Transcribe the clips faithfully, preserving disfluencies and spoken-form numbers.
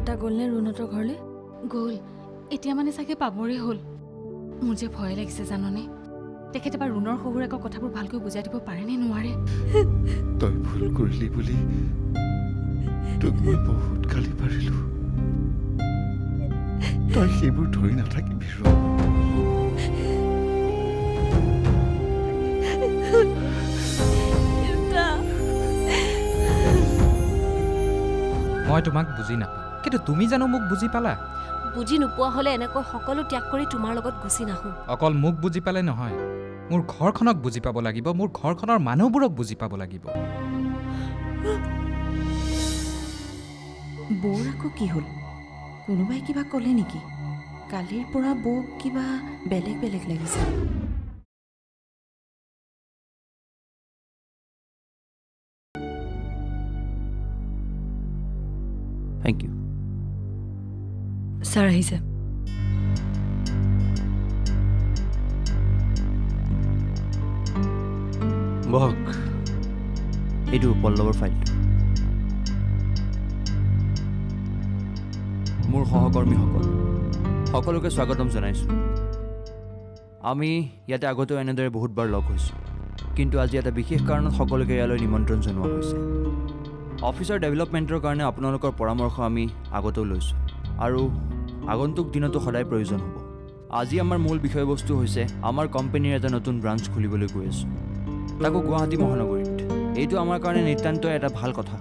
बर्ता गल ने रुणतर घर गल एतिया माने साके पाबरे हल मोर जे भय लागिसे जानने तेखेत एबार रुणर खबर एक कथाबो भालके बुझाइ दिबो पारे ने नोवारे तई भूल करली बुली तुक मय बहुत गाली पारिलु तई सेबो धरि ना थाकि बिरो देउता মই তোমাক বুঝি না কিন্তু তুমি জানো মোক বুঝি পালা বুঝি নুপুয়া হলে এনেকৈ সকলো ত্যাগ কৰি তোমাৰ লগত গুছি নাহু অকল মোক বুঝি পালে নহয় মোৰ ঘৰখনক বুঝি পাব লাগিব মোৰ ঘৰখনৰ মানুহবোৰক বুঝি পাব লাগিব বৌৰাকো কি হল কোনোবাই কিবা কলে নেকি কালিৰ পৰা বৌ কিবা বেলেগ বেলেগ লাগিছে Thank you. Sir, sir. Bok. It will pull over file. Mur hohokor mi hokor. Hokoloke swagatam janaisu. Ami yate agoto enadore bahut bar log hoisu. Kintu aji eta bikhesh karonot hokoloke yaloi nimantron janua hoise. Officer ডেভেলপমেন্টৰ কাৰণে আপোনালোকৰ পৰামৰ্শ আমি আগতেও লৈছো আৰু আগন্তুক দিনতো সদায় প্ৰয়োজন হ'ব আজি আমাৰ মূল বিষয়বস্তু হৈছে আমাৰ কোম্পানীৰ এটা নতুন ব্ৰাঞ্চ খুলিবলৈ গৈ আছো তাকো গুৱাহাটী মহানগৰীত এইটো আমাৰ কাৰণে নিতান্ত এটা ভাল কথা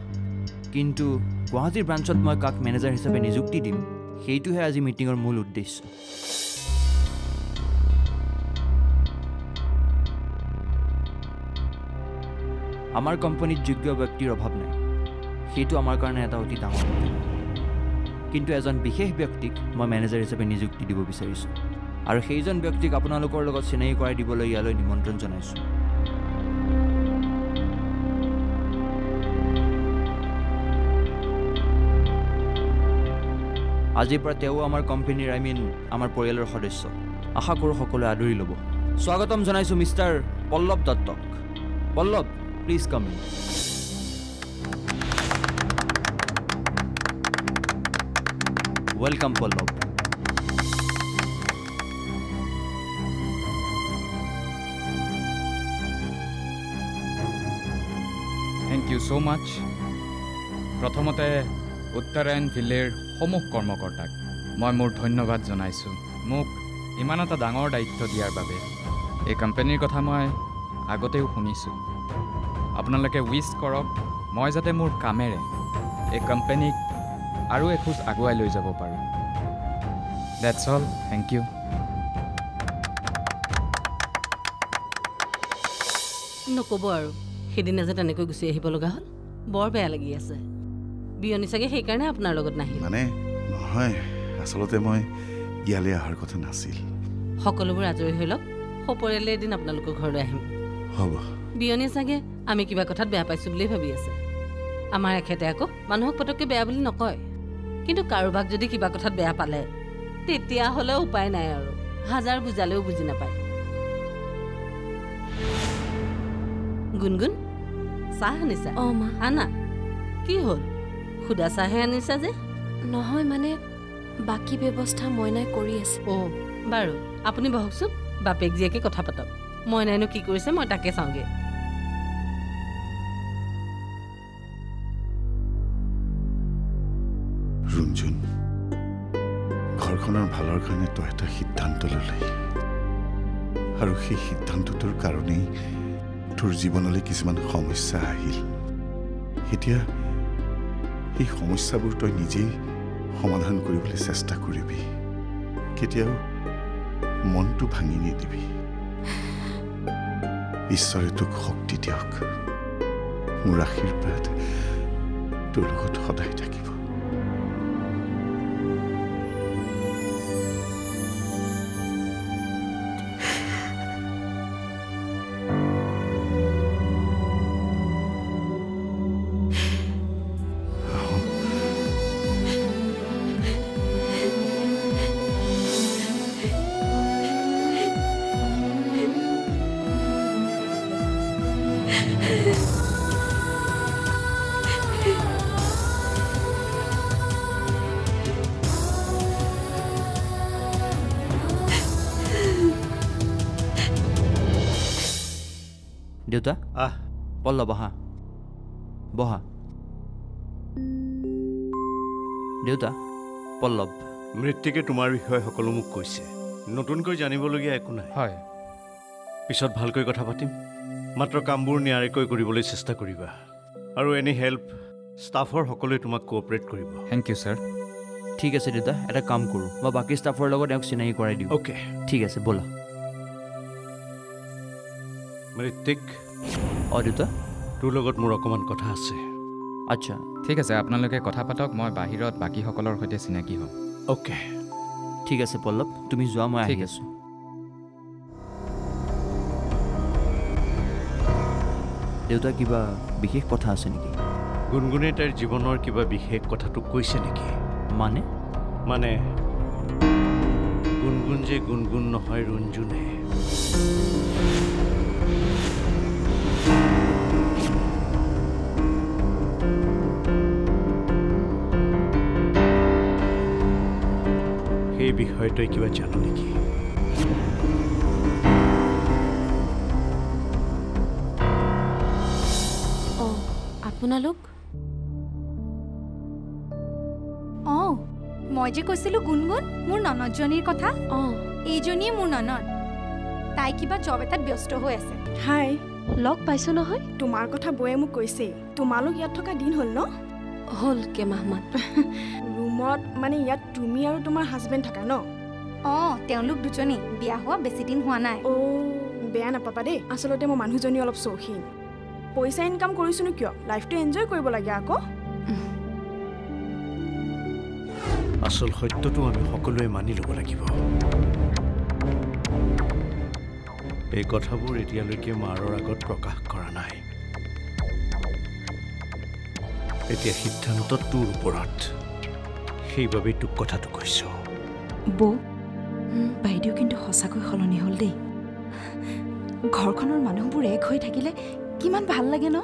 কিন্তু গুৱাহাটীৰ ব্ৰাঞ্চত মই কাক মেনেজাৰ হিচাপে নিযুক্তি দিম সেইটোহে আজি মিটিঙৰ মূল উদ্দেশ্য আমাৰ কোম্পানীত যোগ্য ব্যক্তিৰ অভাৱ নাই हेतु आमार कारणे एटा अति डांगर किन्तु एजन विशेष व्यक्तिक मैं मैनेजर हिसाबे नियुक्ति दिब बिचारिछु आरु हेइजन व्यक्तिक आपनालोकर लगत सिनाई कराइ दिबलै यालै निमन्त्रण जनाइछु आजिर पर तेउ आमार कम्पानीर आइ मिन आमार परियालर सदस्य आशा करो सकलोए आदरि लबो स्वागतम जनाइछु मिस्टर पल्लव दत्तक Pallav please come in Welcome, Pallav. Thank you so much. Prathamote Uttarayan Jilar Homo Kormokortak. Moi mor dhonnobad janaisu. Mok iman eta dangor daitto diar babe. Ei company kotha moi agoteu shunisu. Apnalake wish korok moi jate mor kamere ei company आरो एखुस आगुवाई লৈ যাব পাৰো That's all thank you নকব আৰু হেদিনা যেটা নেকৈ গুছি আহিব লগা হল বৰ বেয়া লাগি আছে বিয়নি সগে হেই কাৰণে আপোনাৰ লগত নাহি মানে নহয় আসলতে মই ইয়ালে আহাৰ কথা নাছিল সকলোবোৰ আজৰি হল হপৰেলে দিন আপোনালোকৰ ঘৰলৈ আহিম হ'ব বিয়নি সগে আমি কিবা কথাত বেয়া পাইছো বুলি ভাবি আছে আমাৰ এখেতে আকৌ মানুহক পটককৈ বেয়া বুলি নকয় কিন্তু কাৰোবাক যদি কিবা কথাত বেয়া পালে তেতিয়া হলে উপায় নাই আৰু হাজার বুজালেও বুজি নাপায় গুনগুন সাহনিসা ও মা আনা কি হল খুদা সাহনিসা যে নহয় মানে বাকি ব্যৱস্থা মইনাই কৰি আছে ও বাৰু আপুনি বহকচোন বাপেক জিয়াকে কথা পাতক মইনাইনো কি কৰিছে মই তাকে চাওঁগে रुंजुन घरखनर ভালৰ কাৰণে তো এটা সিদ্ধান্ত ললি আৰু সেই সিদ্ধান্তটোৰ কাৰণে তোৰ জীৱনলৈ কিছুমান সমস্যা আহিল এতিয়া এই সমস্যাবোৰ তই নিজে সমাধান কৰিবলৈ চেষ্টা কৰিবি কেতিয়াও মনটো ভাঙি নিদিবি ঈশ্বৰে তোক শক্তি দিয়ক মোৰ আশীৰ্বাদ তোৰ লগত সদায় থাকিব দেউতা আহ পল্ল বহা বহা দেউতা পল্লব মৃত্তিকে তোমার বিষয়ে সকলো মোক কৈছে নতুনকৈ জানিবলগীয়া একো নাই হয় পিছত ভালকৈ কথা পাতিম মাত্র কামবোৰ নিয়াৰিকৈ কৰিবলৈ চেষ্টা কৰিবা আৰু এনি হেল্প স্টাফৰ সকলোৱে তোমাক কোঅপাৰেট কৰিব থ্যাংক ইউ স্যাৰ ঠিক আছে দেউতা এটা কাম কৰো মই বাকি স্টাফৰ লগত এক চিনাই কৰাই দিম ওকে ঠিক আছে বলা মৃত্তিক অদিতা তোৰ লগত মোৰ অকমান কথা আছে আচ্ছা ঠিক আছে আপোনালোকে কথা পাতক মই বাহিৰত বাকি সকলৰ সৈতে চিনাকি হম ওকে ঠিক আছে পল্লব তুমি যোৱা মই আহি আছো দেউতা কিবা বিশেষ কথা আছে নেকি গুণগুণে তাইৰ জীৱনৰ কিবা বিশেষ কথাটো কৈছে নেকি মানে মানে গুণগুণ যে গুণগুণ নহয় ৰঞ্জুনে এই বিষয়টো কিবা জানো নেকি অ আপোনালোক অ মই যে কৈছিলো গুণগুণ মোৰ ননদজনীৰ কথা অ এইজনী মোৰ ননদ তাই কিবা জব এটাত ব্যস্ত হৈ আছে হাই লগ পাইছো নহয় তোমাৰ কথা বয়ে মোক কৈছে তোমালোক ইয়াত থকা দিন হ'ল ন হ'ল কে মাহমদ মত মানে ইয়াত তুমি আৰু তোমাৰ হাজবেণ্ড থাকা ন অ তেওঁলোক দুজনী বিয়া হোৱা বেছি দিন হোৱা নাই অ বেয়া নাপাবা দেই আসলতে মই মানুহজনী অলপ চৌখিন পইচা ইনকাম কৰিছো ন কিয় লাইফটো এনজয় কৰিব লাগে আকৌ আসল সত্যটো আমি সকলোৱে মানি ল'ব লাগিব এই কথাবোৰ এতিয়ালৈকে মাৰৰ আগত প্ৰকাশ কৰা নাই এতিয়া সিদ্ধান্ত তোৰ ওপৰত সেইভাবে তোক কথাটো কৈছো বৌ বাইদেউ কিন্তু হসাকৈ সলনি হল দেই ঘৰখনৰ মানুহবোৰ এক হৈ থাকিলে কিমান ভাল লাগে ন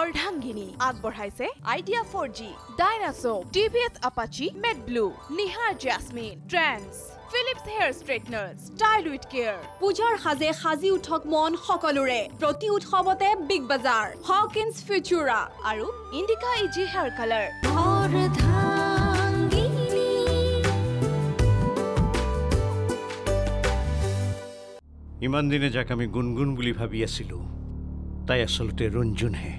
অৰ্ধাংগিনী আগবঢ়াইছে আইডিয়া ফোৰ জি ডাইনাসো টিভিএস আপাচি মেড ব্লু নিহাৰ জ্যাসমিন ট্ৰেন্স Philips hair straightener style with care pujar haje haji uthok mon hokolore proti uthobote big bazar Hawkins Futura aru Indica E G hair color Ardhangini iman dine jak ami gungun buli bhabi asilu tai asolote runjun he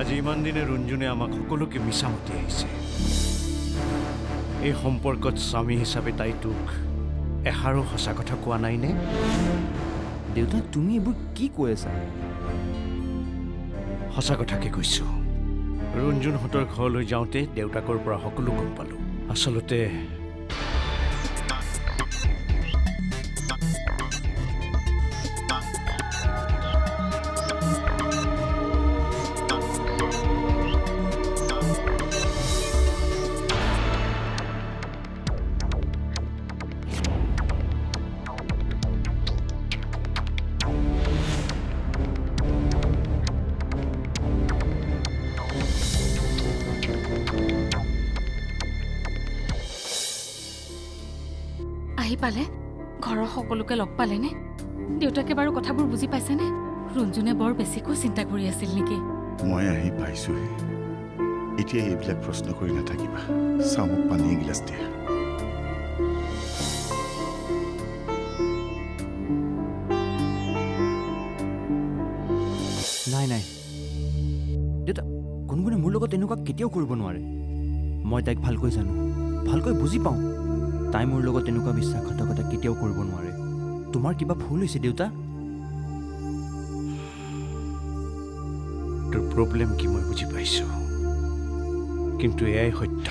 aji iman dine runjune amak hokoloke misamoti aise এই সম্পৰ্কত স্বামী হিচাপে তাই তোক এহাৰো সঁচা কথা কোৱা নাইনে দেউতা তুমি এইবোৰ কি কৈ আছা সঁচা কথাকে কৈছো ৰঞ্জুনহঁতৰ ঘৰলৈ যাওঁতে দেউতাকৰ পৰা সকলো গম পালো আচলতে পালে ঘৰৰ সকলোকে লগ পালে নে দেউতাকে বাৰু কথাবোৰ বুজি পাইছে নে ৰঞ্জুনে বৰ বেছিকৈ চিন্তা কৰি আছিল নেকি মই আহি পাইছো এতিয়া এইবিলাক প্ৰশ্ন কৰি নাথাকিবা চামুক পানী এগিলাচ দিয়া নাই নাই দেউতা গুণগুণে মোৰ লগত এনেকুৱা কেতিয়াও কৰিব নোৱাৰে মই তাইক ভালকৈ জানো ভালকৈ বুজি পাওঁ তাই মোৰ লগত এনেকুৱা বিশ্বাসঘাতকতা কেতিয়াও কৰিব নোৱাৰে তোমাৰ কিবা ভুল হৈছে দেউতা তোৰ প্ৰব্লেম কি মই বুজি পাইছো কিন্তু এয়াই সত্য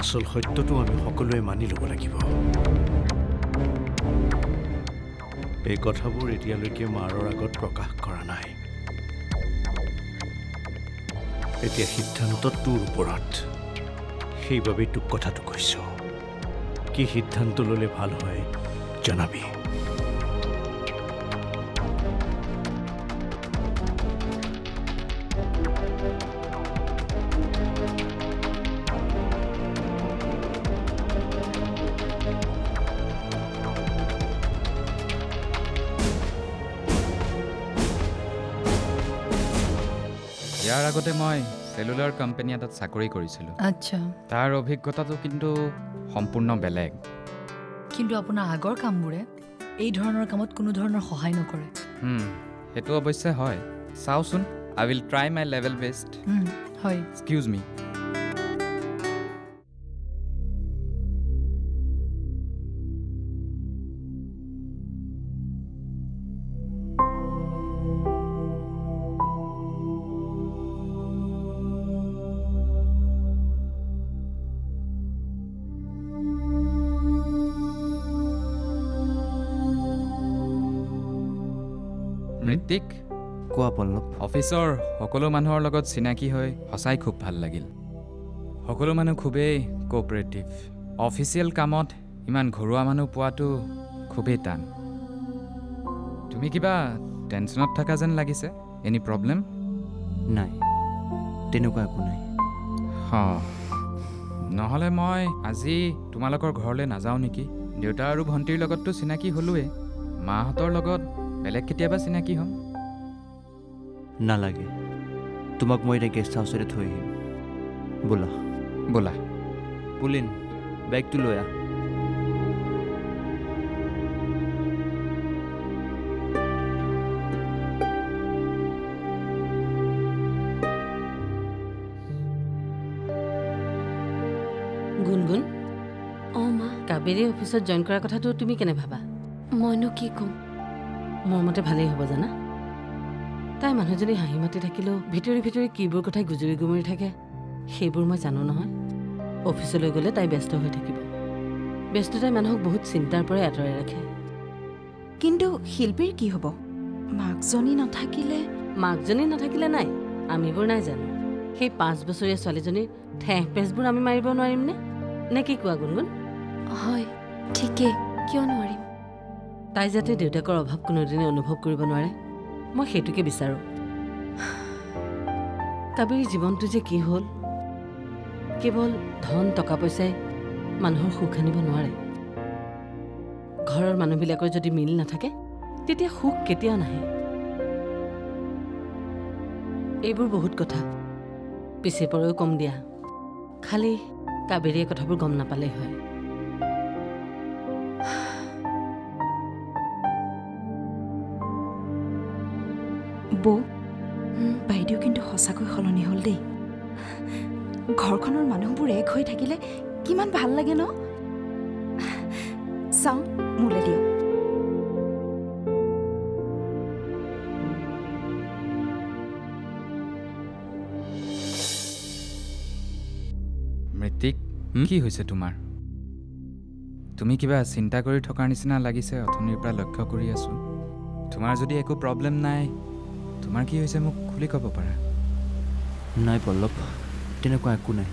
আসল সত্যটো আমি সকলোৱে মানি ল'ব লাগিব এই কথাবোৰ এতিয়ালৈকে মাৰৰ আগত প্ৰকাশ কৰা নাই এতিয়া সিদ্ধান্ত তোৰ ওপৰত সেইভাবে তোক কথাটো কৈছো কি সিদ্ধান্ত ল'লে ভাল হয় জনাবি ইয়ার আগতে মই সেলুলার কোম্পানি এটাত চাকরি কৰিছিল। আচ্ছা, তাৰ অভিজ্ঞতাটো কিন্তু সম্পূৰ্ণ বেলেগ। কিন্তু আপোনাৰ আগৰ কামবোৰে এই ধৰণৰ কামত কোনো ধৰণৰ সহায় নকৰে। হুম, হেতু অৱশ্যে হয়। চাওচোন, I will try my level best. হুম, হয়। Excuse me. ঋতিক কোৱা পল্লৱ, অফিচৰ সকলো মানুহৰ লগত চিনাকি হৈ হসাই খুব ভাল লাগিল। সকলো মানুহ খুবেই কোঅপাৰেটিভ। অফিচিয়েল কামত ইমান ঘৰুৱা মানুহ পোৱাটো খুবেই টান। তুমি কিবা টেনশ্যনত থকা যেন লাগিছে? Any problem? নাই, তেনেকুৱা একো নাই। অঁ, নহ'লে মই আজি তোমালোকৰ ঘৰলৈ নাযাওঁ নেকি? দেউতা আৰু ভণ্টিৰ লগততো চিনাকি হ'লোৱেই, মাহঁতৰ লগত বেলেগ কেতিয়াবা চিনাকি হ'ম। নালাগে, তোমাক মই এতিয়া গেষ্ট হাউচতে থৈ আহিম। বোলা বোলা পুলিন, বেগটো লৈ আহ। গুণগুণ, অঁ মা, কাবেৰী অফিচত জইন কৰাৰ কথাটো তুমি কেনে ভাবা? মইনো কি ক'ম, মোৰ মতে ভালেই হ'ব জানা। তাই মানুহজনী হাঁহি মাতি থাকিলেও ভিতৰি ভিতৰি কিবোৰ কথাই গুজৰি গুমৰি থাকে, সেইবোৰ মই জানো নহয়। অফিচলৈ গ'লে তাই ব্যস্ত হৈ থাকিব। ব্যস্ততাই মানুহক বহুত চিন্তাৰ পৰা আঁতৰাই ৰাখে। কিন্তু শিল্পীৰ কি হ'ব? মাকজনী নাথাকিলে? মাকজনী নাথাকিলে নাই, আমিবোৰ নাই জানো? সেই পাঁচ বছৰীয়া ছোৱালীজনীৰ ঠেহ পেচবোৰ আমি মাৰিব নোৱাৰিমনে? নে কি কোৱা গুণগুণ? হয়, ঠিকেই, কিয় নোৱাৰিম। তাই যাতে দেউতাকৰ অভাৱ কোনোদিনে অনুভৱ কৰিব নোৱাৰে, মই সেইটোকে বিচাৰোঁ। কাবেৰীৰ জীৱনটো যে কি হ'ল! কেৱল ধন টকা পইচাই মানুহৰ সুখ আনিব নোৱাৰে। ঘৰৰ মানুহবিলাকৰ যদি মিল নাথাকে, তেতিয়া সুখ কেতিয়াও নাহে। এইবোৰ বহুত কথা পিছে পৰেও কম দিয়া, খালি কাবেৰীয়ে কথাবোৰ গম নাপালেই হয়। বৌ, বাইদেউ কিন্তু সঁচাকৈ সলনি হ'ল দেই। ঘৰখনৰ মানুহবোৰ এক হৈ থাকিলে কিমান ভাল লাগে ন? চাওঁ, মোলৈ দিয়ক। মৃতিক, কি হৈছে তোমাৰ? তুমি কিবা চিন্তা কৰি থকাৰ নিচিনা লাগিছে। অথনিৰ পৰা লক্ষ্য কৰি আছোঁ। তোমাৰ যদি একো প্ৰব্লেম নাই, তোমাৰ কি হৈছে মোক খুলি ক'ব পাৰা? নাই পল্লৱ, তেনেকুৱা একো নাই,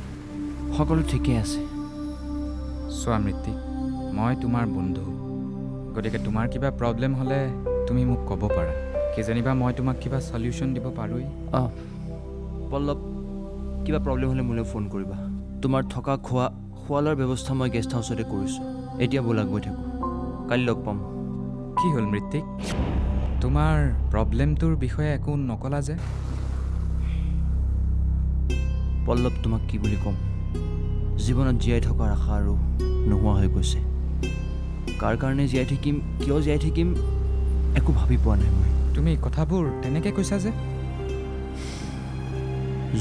সকলো ঠিকেই আছে। চোৱা মৃত্তিক, মই তোমাৰ বন্ধু, গতিকে তোমাৰ কিবা প্ৰব্লেম হ'লে তুমি মোক ক'ব পাৰা। কিজানিবা মই তোমাক কিবা চলিউশ্যন দিব পাৰোঁ। অঁ পল্লৱ, কিবা প্ৰব্লেম হ'লে মোলৈ ফোন কৰিবা। তোমাৰ থকা খোৱা খোৱা লোৱাৰ ব্যৱস্থা মই গেষ্ট হাউচতে কৰিছোঁ। এতিয়া ব'লা, গৈ থাকোঁ, কালি লগ পাম। কি হ'ল মৃত্তিক, তোমাৰ প্ৰব্লেমটোৰ বিষয়ে একো নক'লা যে? পল্লৱ, তোমাক কি বুলি ক'ম, জীৱনত জীয়াই থকাৰ আশা আৰু নোহোৱা হৈ গৈছে। কাৰ কাৰণে জীয়াই থাকিম, কিয় জীয়াই থাকিম, একো ভাবি পোৱা নাই মই। তুমি কথাবোৰ তেনেকৈ কৈছা যে?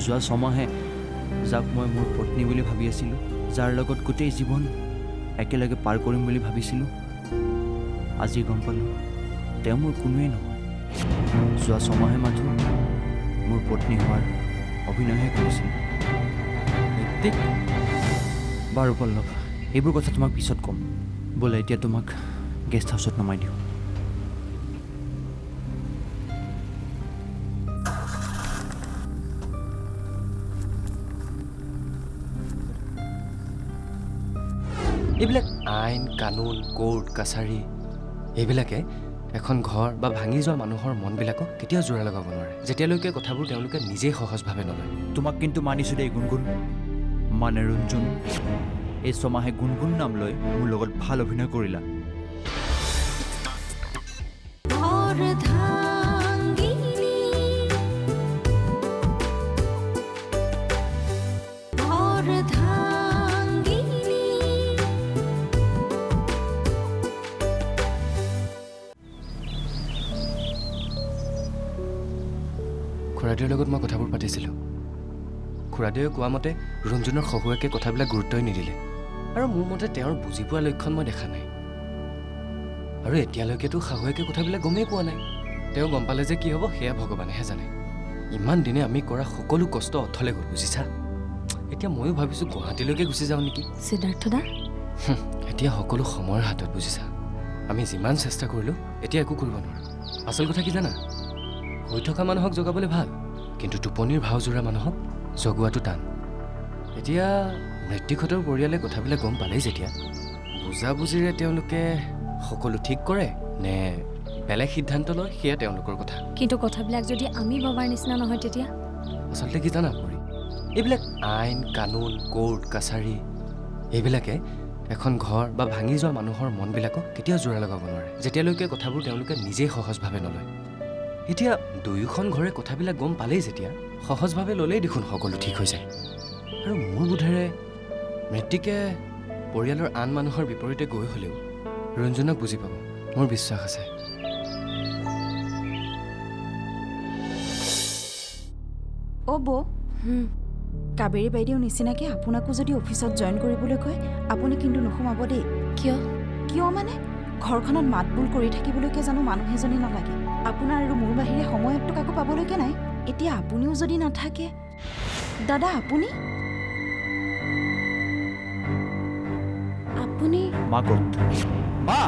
যোৱা ছমাহে যাক মই মোৰ পত্নী বুলি ভাবি আছিলোঁ, যাৰ লগত গোটেই জীৱন একেলগে পাৰ কৰিম বুলি ভাবিছিলোঁ, আজি গম পালোঁ তেওঁ মোৰ কোনোৱেই নহয়। যোৱা ছমাহে মাথো মোৰ পত্নী হোৱাৰ অভিনয়হে কৰিছিল। বাৰু পল্লৱ, এইবোৰ কথা তোমাক পিছত ক'ম। বোলে এতিয়া তোমাক গেষ্ট হাউচত নমাই দিওঁ। এইবিলাক আইন কানুন, কোৰ্ট কাছাৰী, এইবিলাকে এখন ঘৰ বা ভাঙি যোৱা মানুহৰ মনবিলাকক কেতিয়াও জোৰা লগাব নোৱাৰে, যেতিয়ালৈকে কথাবোৰ তেওঁলোকে নিজেই সহজভাৱে নলয়। তোমাক কিন্তু মানিছোঁ দেই গুণগুণ, মানে ৰঞ্জন। এই ছমাহে গুণগুণ নাম লৈ মোৰ লগত ভাল অভিনয় কৰিলা। খুৰাদেউৰ লগত মই কথাবোৰ পাতিছিলো খুৰাদেউ কোৱা মতে ৰঞ্জনৰ খহুৱেকে কথাবলা গুৰুত্বই নিদিলে আৰু মোৰ মতে তেওঁৰ বুজি পোৱা লক্ষণ মই দেখা নাই আৰু এতিয়ালৈকেতো খহুৱেকে কথাবলা গমেই পোৱা নাই তেওঁ গম পালে যে কি হ'ব হেয়া ভগৱানহে জানে ইমান দিনে আমি কৰা সকলো কষ্ট অথলে গল বুজিছা এতিয়া ময়ো ভাবিছো গুৱাহাটীলৈকে গুছি যাও নেকি সিদ্ধাৰ্থদা এতিয়া সকলো সময়ৰ হাতত বুজিছা আমি যিমান চেষ্টা কৰিলো এতিয়া একো কৰিব নোৱাৰো আসল কথা কি জানা হৈ থকা মানুহক জগাবলৈ ভাল কিন্তু টুপনিৰ ভাউজুৰা মানুহক জগুৱাটো টান এতিয়া মৃত্যুখতৰ পৰিয়ালে কথাবিলা গম পালেই যেতিয়া বুজা বুজিৰে তেওঁলোকে সকলো ঠিক কৰে নে বেলেগ সিদ্ধান্ত লয় সেয়া তেওঁলোকৰ কথা কিন্তু কথাবিলাক যদি আমি ভবাৰ নিচিনা নহয় তেতিয়া আসলতে কি জানা পৰি এইবিলাক আইন কানুন কোৰ্ট কাছাৰী এইবিলাকে এখন ঘৰ বা ভাঙি যোৱা মানুহৰ মনবিলাকক কেতিয়া জোৰা লগাব নোৱাৰে যেতিয়ালৈকে কথাবোৰ তেওঁলোকে নিজে সহজভাৱে নলয় এতিয়া দুইখন ঘৰে কথাবিলাক গম পালেই যেতিয়া সহজভাৱে ললেই দেখোন সকলো ঠিক হৈ যায় আৰু মোৰ বুধেৰে মৃত্তিকে পৰিয়ালৰ আন মানুহৰ বিপৰীতে গৈ হলেও ৰঞ্জনক বুজি পাব মোৰ বিশ্বাস আছে অব হুম কাবেৰী বাইদেউ নিচিনাকৈ আপোনাকো যদি অফিসত জয়েন কৰিবলৈ কয় আপুনি কিন্তু নখমাব দেই কিয় কিয় মানে ঘৰখনত মাতবুল কৰি থাকিবলৈকে জানো মানুহ এজনী নালাগে আপোনাৰ আৰু মোৰ বাহিৰে সময় একটকাকো পাবলৈকে নাই এতিয়া আপুনিও যদি নাথাকে দাদা আপুনি আপুনি মা কত মা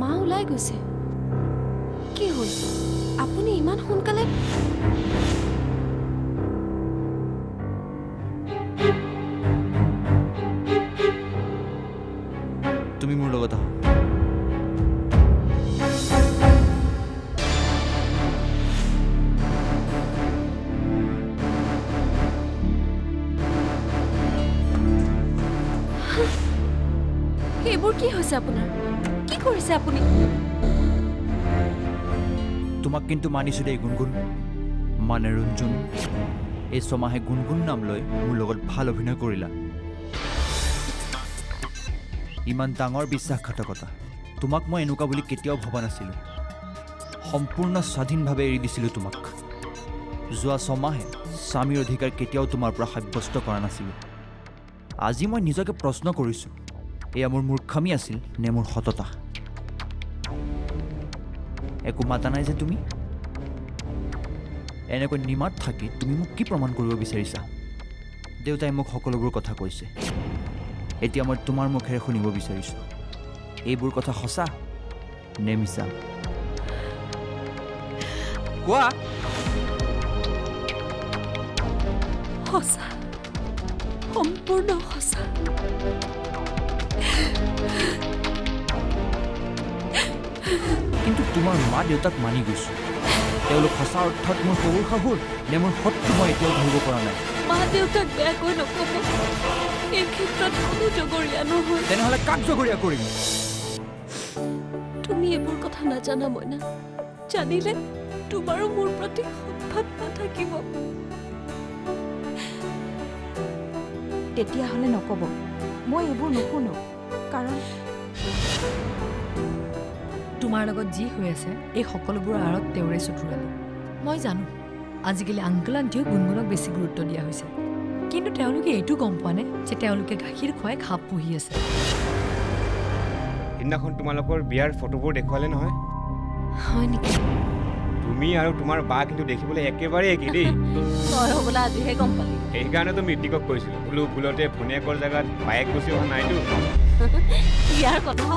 মা ওলাই গৈছে কি হ'ল আপুনি ইমান সোনকালে তুমি মোৰ লগত আহা এইবোৰ কি হৈছে আপোনাৰ কি কৰিছে আপুনি তোমাক কিন্তু মানিছো দেই গুণগুণ মানে ৰঞ্জন এই ছমাহে গুণগুণ নাম লৈ মোৰ লগত ভাল অভিনয় কৰিলা ইমান ডাঙৰ বিশ্বাসঘাতকতা তোমাক মই এনেকুৱা বুলি কেতিয়াও ভবা নাছিলোঁ সম্পূৰ্ণ স্বাধীনভাৱে এৰি দিছিলোঁ তোমাক যোৱা ছমাহে স্বামীৰ অধিকাৰ কেতিয়াও তোমাৰ পৰা সাব্যস্ত কৰা নাছিলোঁ আজি মই নিজকে প্ৰশ্ন কৰিছোঁ এয়া মোৰ মূৰ্খামি আছিল নে মোৰ সততা একো মাতা নাই যে তুমি এনেকৈ নিমাত থাকি তুমি মোক কি প্ৰমাণ কৰিব বিচাৰিছা দেউতাই মোক সকলোবোৰ কথা কৈছে এতিয়া মই তোমাৰ মুখেৰে শুনিব বিচাৰিছো এইবোৰ কথা সঁচা নে মিছা কোৱা সঁচা সম্পূৰ্ণ সঁচা কিন্তু তোমাৰ মা দেউতাক মানি গৈছো তেওঁলোক সঁচা অৰ্থত মোৰ সৰু শাহুৰ নে মোৰ সত্য মই এতিয়াও ধৰিব পৰা নাই মা দেউতাক বেয়াকৈ নক'ব এই ক্ষেত্ৰত কোনো জগৰীয়া নহয় তেনেহ'লে কাক জগৰীয়া কৰিম তুমি এইবোৰ কথা নাজানা মইনা জানিলে তোমাৰো মোৰ প্ৰতি সদ্ভাৱ নাথাকিব তেতিয়াহ'লে নক'ব মই এইবোৰ নুশুনো কাৰণ তোমাৰ লগত যি হৈ আছে এই সকলোবোৰ আঁৰত তেওঁৰে চতুৰালি মই জানো আজিকালি আংকল আণ্টিও গুণগুণক বেছি গুৰুত্ব দিয়া হৈছে কিন্তু তেওঁলোকে এইটো গম পোৱা নাই যে তেওঁলোকে গাখীৰ খুৱাই খাপ পুহি আছে সেইদিনাখন তোমালোকৰ বিয়াৰ ফটোবোৰ দেখুৱালে নহয় হয় নেকি তুমি আৰু তোমাৰ বা কিন্তু দেখিবলৈ একেবাৰে একেই দেই তই হ'বলা আজিহে গম পালি সেইকাৰণে তো মৃত্তিকক কৈছিলো বোলো ভুলতে ভনীয়েকৰ জেগাত বায়েক গুচি অহা নাইতো ইয়াৰ কথা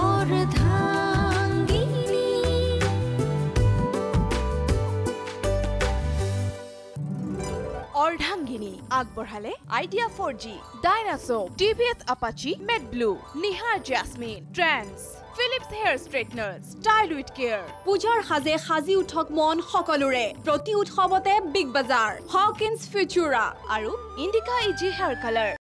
অৰ্ধাংগিনী আগবঢ়ালে আইডিয়া ফোৰ জি ডাইনাসো টিভিএস আপাচি মেড ব্লু নিহাৰ জ্যাসমিন ট্ৰান্স Philips hair straightener style with care পূজাৰ হাজে হাজি উঠক মন সকলোৰে প্ৰতি উৎসৱতে বিগ বাজাৰ হকিন্স ফিউচুৰা আৰু ইন্ডিকা ইজি হেয়াৰ কালাৰ